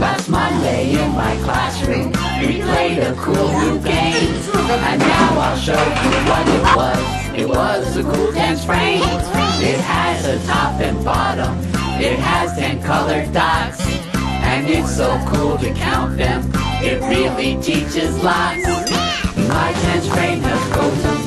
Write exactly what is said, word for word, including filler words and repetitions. Last Monday in my classroom, we played a cool new game, and now I'll show you what it was. It was a cool dance frame. It has a top and bottom, it has ten colored dots, and it's so cool to count them. It really teaches lots. My dance frame has gold.